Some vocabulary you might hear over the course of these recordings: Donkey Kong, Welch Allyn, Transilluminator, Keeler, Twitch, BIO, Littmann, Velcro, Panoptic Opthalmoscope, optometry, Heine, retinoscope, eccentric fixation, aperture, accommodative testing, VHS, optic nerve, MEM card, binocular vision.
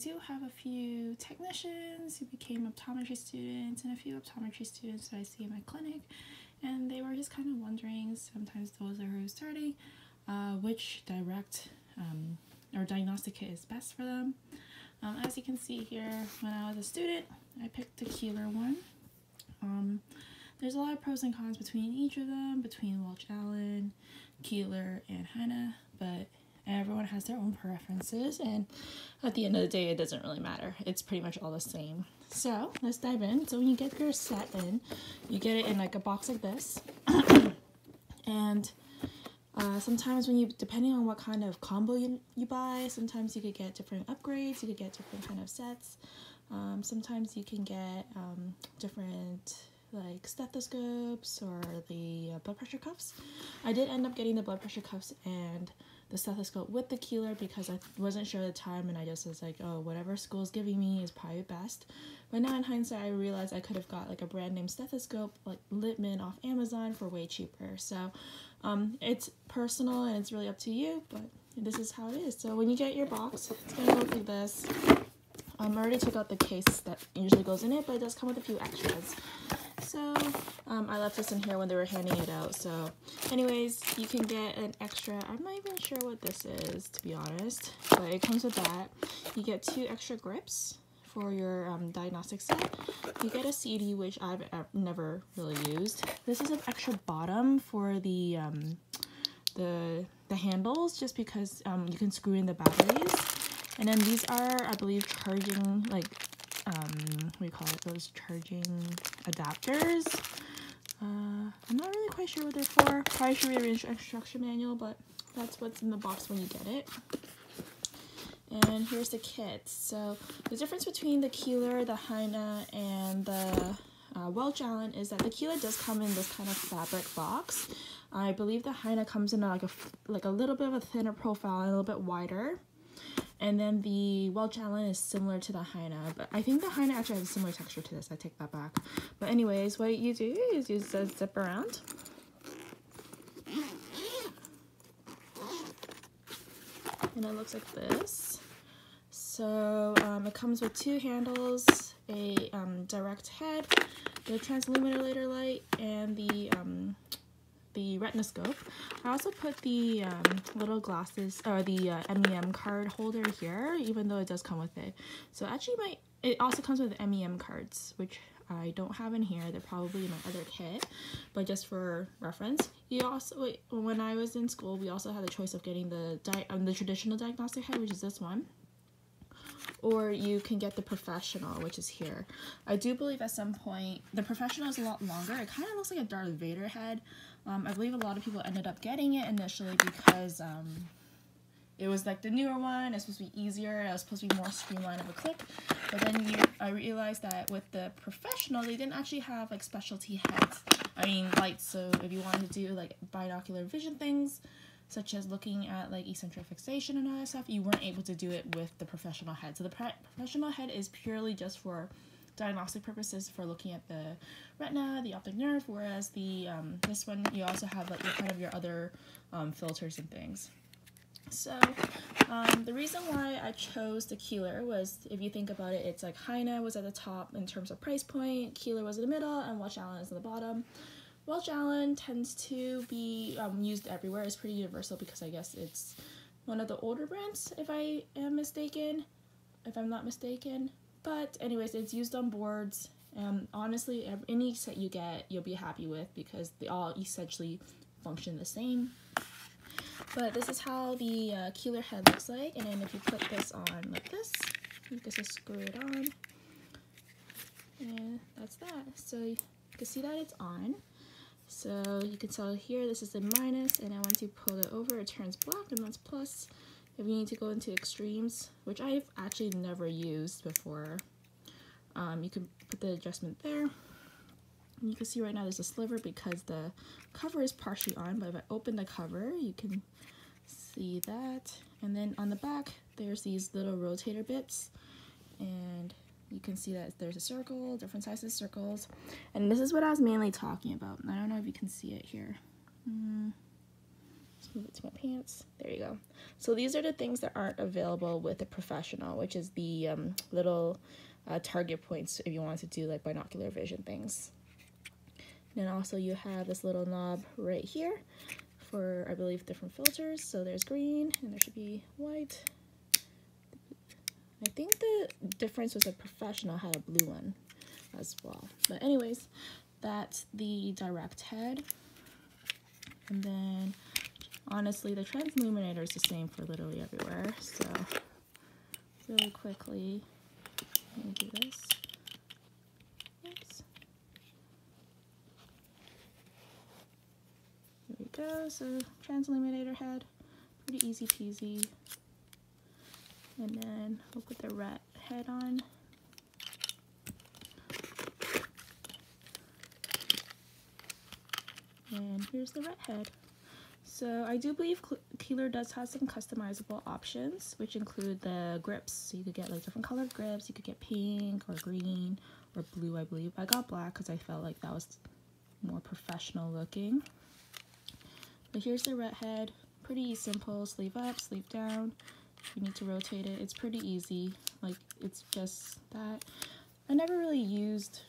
do have a few technicians who became optometry students and a few optometry students that I see in my clinic, and they were just kind of wondering, sometimes those are who are starting, which direct or diagnostic kit is best for them. As you can see here, when I was a student, I picked the Keeler one. There's a lot of pros and cons between each of them, between Welch Allyn, Keeler, and Heine, but everyone has their own preferences, and at the end of the day, it doesn't really matter. It's pretty much all the same. So let's dive in. So when you get your set in, you get it in like a box like this, and sometimes when you, depending on what kind of combo you buy, sometimes you could get different upgrades, you could get different kind of sets. Sometimes you can get different like stethoscopes or the blood pressure cuffs. I did end up getting the blood pressure cuffs and the stethoscope with the Keeler because I wasn't sure at the time, and I just was like, oh, whatever school's giving me is probably best. But now in hindsight, I realized I could have got like a brand name stethoscope like Littmann off Amazon for way cheaper. So it's personal and it's really up to you, but this is how it is. So when you get your box, it's gonna look like this. I already took out the case that usually goes in it, but it does come with a few extras. So I left this in here when they were handing it out. So anyways, you can get an extra, I'm not even sure what this is, to be honest, but it comes with that. You get 2 extra grips for your diagnostic set. You get a CD, which I've never really used. This is an extra bottom for the handles, just because you can screw in the batteries. And then these are, I believe, charging, like, what do you call it, those charging adapters. I'm not really quite sure what they're for. Probably should read the instruction manual, but that's what's in the box when you get it. And here's the kits. So the difference between the Keeler, the Heine, and the Welch Allyn is that the Keeler does come in this kind of fabric box. I believe the Heine comes in like a little bit of a thinner profile and a little bit wider. And then the Welch Allyn is similar to the Heine, but I think the Heine actually has a similar texture to this. I take that back. But anyways, what you do is you just zip around. And it looks like this. So it comes with 2 handles, a direct head, the Transilluminator light, and the retinoscope. I also put the little glasses or the MEM card holder here, even though it does come with it. So actually it also comes with MEM cards, which I don't have in here. They're probably in my other kit, but just for reference. You also, when I was in school, we also had the choice of getting the traditional diagnostic head, which is this one, or you can get the professional, which is here. I do believe at some point the professional is a lot longer. It kind of looks like a Darth Vader head. I believe a lot of people ended up getting it initially because it was like the newer one. It's supposed to be easier. It was supposed to be more streamlined of a clip. But then I realized that with the professional, they didn't actually have like specialty heads. I mean, lights. So if you wanted to do like binocular vision things, such as looking at like eccentric fixation and all that stuff, you weren't able to do it with the professional head. So the professional head is purely just for diagnostic purposes, for looking at the retina, the optic nerve, whereas the this one, you also have like your kind of your other filters and things. So the reason why I chose the Keeler was, if you think about it, it's like Heine was at the top in terms of price point, Keeler was in the middle, and Welch Allyn is in the bottom. Welch Allyn tends to be used everywhere. It's pretty universal because I guess it's one of the older brands, if I'm not mistaken. But anyways, it's used on boards. Honestly, any set you get, you'll be happy with because they all essentially function the same. But this is how the Keeler head looks like. And then if you put this on like this, you can just screw it on. And that's that. So you can see that it's on. So you can tell here, this is the minus, and then once you pull it over, it turns black, and that's plus. If you need to go into extremes, which I've actually never used before, you can put the adjustment there. And you can see right now there's a sliver because the cover is partially on, but if I open the cover, you can see that. And then on the back, there's these little rotator bits, and you can see that there's a circle, different sizes circles, and this is what I was mainly talking about. I don't know if you can see it here. Let's move it to my pants. There you go. So these are the things that aren't available with a professional, which is the little target points if you want to do like binocular vision things. And then also you have this little knob right here for, I believe, different filters. So there's green and there should be white. I think the difference was a professional had a blue one as well. But anyways, that's the direct head. And then honestly, the Transilluminator is the same for literally everywhere. So really quickly, let me do this. Oops. There we go. So Transilluminator head, pretty easy peasy. And then we'll put the rat head on. And here's the rat head. So I do believe Keeler does have some customizable options, which include the grips. So you could get like different colored grips. You could get pink or green or blue, I believe. I got black because I felt like that was more professional looking. But here's the rat head. Pretty simple, sleeve up, sleeve down. You need to rotate it. It's pretty easy. Like, it's just that. I never really used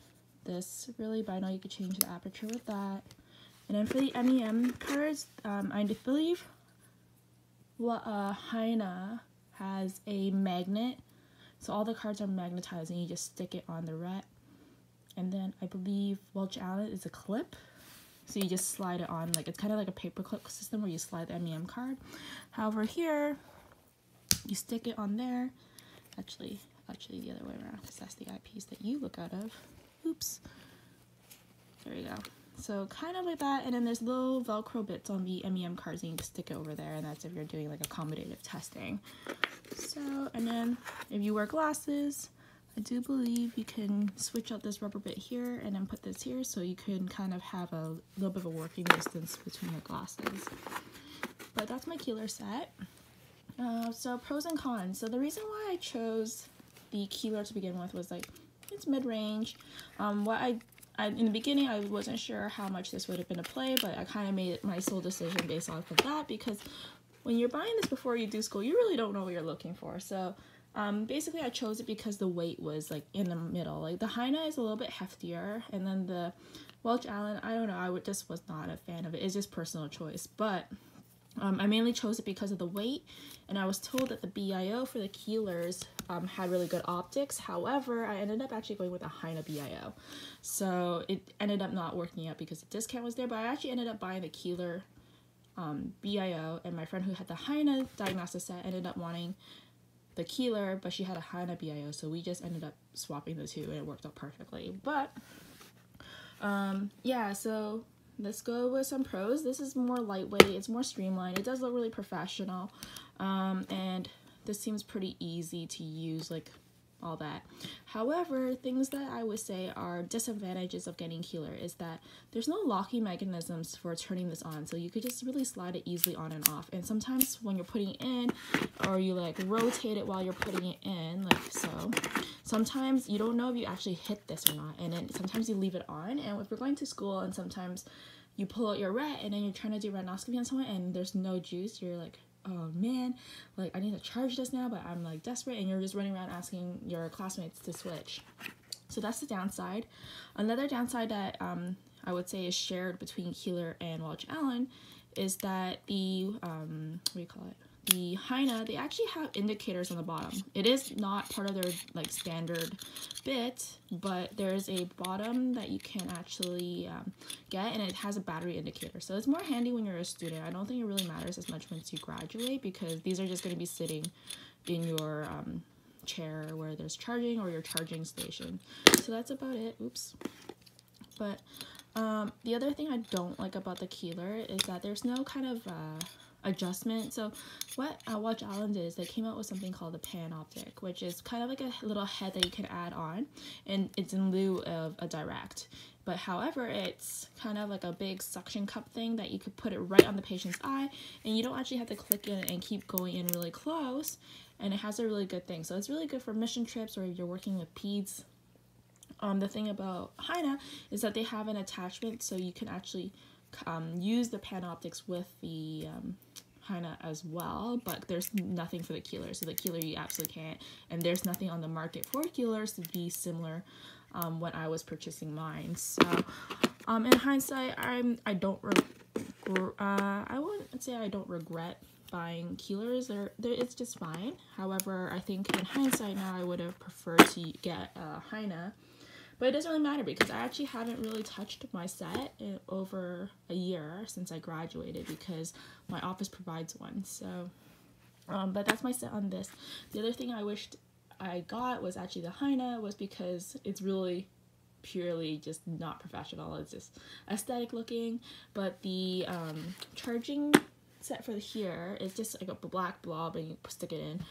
this really, but I know you could change the aperture with that. And then for the MEM cards, I believe Heine has a magnet. So all the cards are magnetized and you just stick it on the rat. And then I believe Welch Allyn is a clip. So you just slide it on. Like, it's kind of like a paperclip system where you slide the MEM card. However, here, you stick it on there. Actually the other way around, because that's the eyepiece that you look out of. Oops. There you go. So kind of like that, and then there's little Velcro bits on the MEM cards, and you can stick it over there, and that's if you're doing like accommodative testing. So, and then if you wear glasses, I do believe you can switch out this rubber bit here and then put this here, so you can kind of have a little bit of a working distance between your glasses. But that's my Keeler set. So pros and cons. So the reason why I chose the Keeler to begin with was like, it's mid-range. In the beginning, I wasn't sure how much this would have been a play, but I kind of made it my sole decision based off of that, because when you're buying this before you do school, you really don't know what you're looking for. So basically I chose it because the weight was like in the middle. Like the Heine is a little bit heftier, and then the Welch Allyn, I don't know, I just was not a fan of it. It's just personal choice, but I mainly chose it because of the weight, and I was told that the BIO for the Keelers had really good optics. However, I ended up actually going with a Heine BIO, so it ended up not working out because the discount was there, but I actually ended up buying the Keeler BIO, and my friend who had the Heine diagnostic set ended up wanting the Keeler, but she had a Heine BIO, so we just ended up swapping the two, and it worked out perfectly. But yeah, so let's go with some pros. This is more lightweight, it's more streamlined, it does look really professional, and this seems pretty easy to use, like all that. However, things that I would say are disadvantages of getting Keeler is that there's no locking mechanisms for turning this on, so you could just really slide it easily on and off. And sometimes when you're putting it in, or you like rotate it while you're putting it in, like so, sometimes you don't know if you actually hit this or not, and then sometimes you leave it on. And if you're going to school, and sometimes you pull out your ret, and then you're trying to do retinoscopy on someone, and there's no juice, you're like, oh man, like I need to charge this now, but I'm like desperate, and you're just running around asking your classmates to switch. So that's the downside. Another downside that I would say is shared between Keeler and Welch Allyn is that the the Heine, they actually have indicators on the bottom. It is not part of their like standard bit, but there's a bottom that you can actually get, and it has a battery indicator. So it's more handy when you're a student. I don't think it really matters as much once you graduate, because these are just going to be sitting in your chair where there's charging, or your charging station. So that's about it. Oops. But the other thing I don't like about the Keeler is that there's no kind of adjustment. So what Welch Allyn did is they came out with something called the Panoptic, which is kind of like a little head that you can add on, and it's in lieu of a direct. But however, it's kind of like a big suction cup thing that you could put it right on the patient's eye, and you don't actually have to click in and keep going in really close, and it has a really good thing. So it's really good for mission trips, or if you're working with peds. The thing about Heine is that they have an attachment, so you can actually use the Panoptics with the Heine as well, but there's nothing for the Keeler, so the Keeler you absolutely can't, and there's nothing on the market for Keelers to be similar when I was purchasing mine. So in hindsight, I wouldn't say I don't regret buying Keelers, or it's just fine. However, I think in hindsight now I would have preferred to get Heine, but it doesn't really matter because I actually haven't really touched my set in over a year since I graduated because my office provides one. So but that's my set on this. The other thing I wished I got was actually the Heine, was because it's really purely just not professional, it's just aesthetic looking, but the charging set for the here is just like a black blob and you stick it in.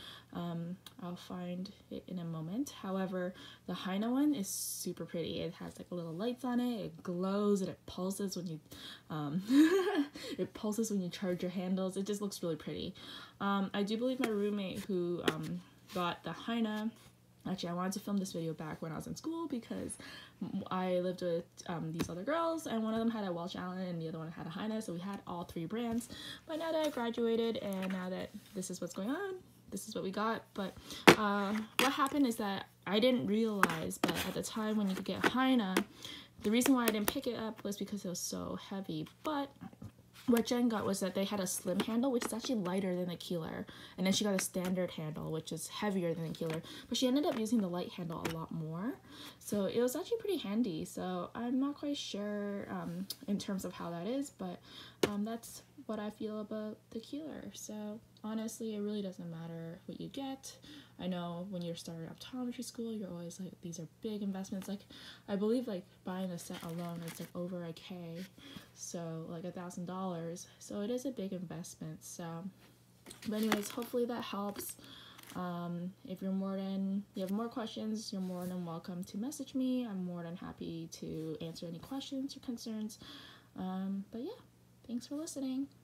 I'll find it in a moment. However, the Heine one is super pretty. It has like little lights on it, it glows, and it pulses when you it pulses when you charge your handles. It just looks really pretty. I do believe my roommate who got the Heine, actually I wanted to film this video back when I was in school because I lived with these other girls, and one of them had a Welch Allyn and the other one had a Heine, so we had all three brands. But now that I graduated and now that this is what's going on, this is what we got. But what happened is that I didn't realize, but at the time when you could get Heine, the reason why I didn't pick it up was because it was so heavy. But what Jen got was that they had a slim handle, which is actually lighter than the Keeler, and then she got a standard handle, which is heavier than the Keeler, but she ended up using the light handle a lot more, so it was actually pretty handy. So I'm not quite sure in terms of how that is, but that's what I feel about the Keeler. So honestly, it really doesn't matter what you get. I know when you're starting optometry school, you're always like, these are big investments. Like, I believe like buying the set alone is like over $1K, so like $1,000. So it is a big investment. So, but anyways, hopefully that helps. If you're you have more questions, you're more than welcome to message me. I'm more than happy to answer any questions or concerns. But yeah, thanks for listening.